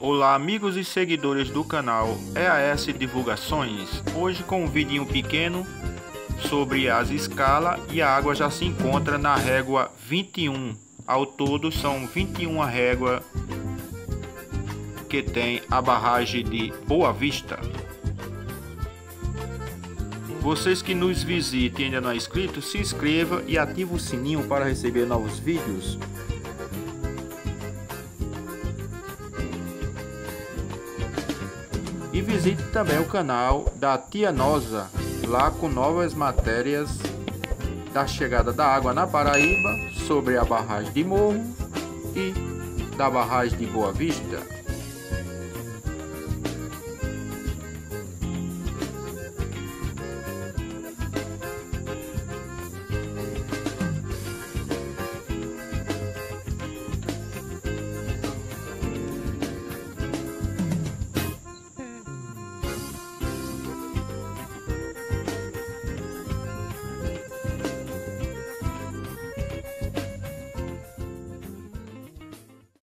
Olá amigos e seguidores do canal EAS Divulgações, hoje com um vidinho pequeno sobre as escalas, e a água já se encontra na régua 21, ao todo são 21 réguas que tem a barragem de Boa Vista. Vocês que nos visitem e ainda não é inscrito, se inscreva e ative o sininho para receber novos vídeos. E visite também o canal da Tia Noza, lá com novas matérias da chegada da água na Paraíba, sobre a barragem de Morro e da barragem de Boa Vista.